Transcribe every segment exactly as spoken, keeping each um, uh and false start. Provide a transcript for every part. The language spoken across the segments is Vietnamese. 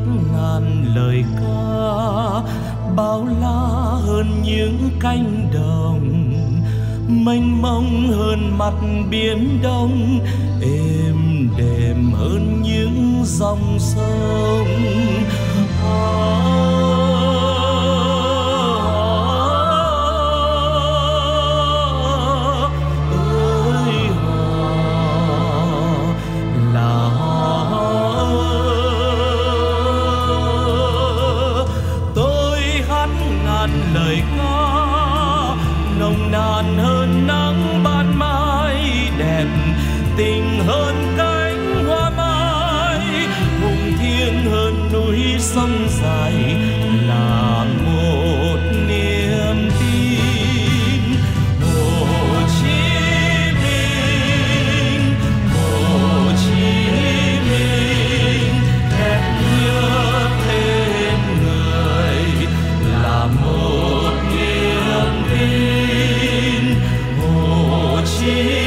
khắp ngàn lời ca bao la hơn những cánh đồng, mênh mông hơn mặt biển đông, êm đềm hơn những dòng sông. À, sông dài là một niềm tin. Hồ Chí Minh, Hồ Chí Minh, đẹp như tên người là một niềm tin. Hồ Chí Minh.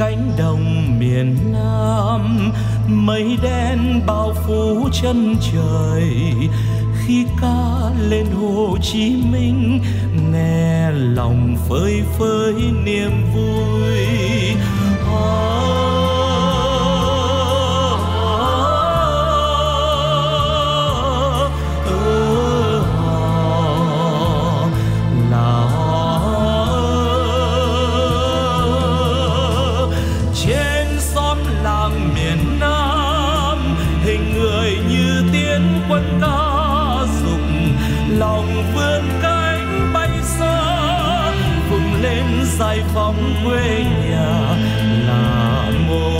Cánh đồng miền Nam, mây đen bao phủ chân trời, khi ca lên Hồ Chí Minh nghe lòng phơi phới niềm vui. À, quân ta dùng lòng vươn cánh bay xa, vùng lên giải phóng quê nhà là một